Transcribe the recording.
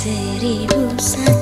Seribu satu.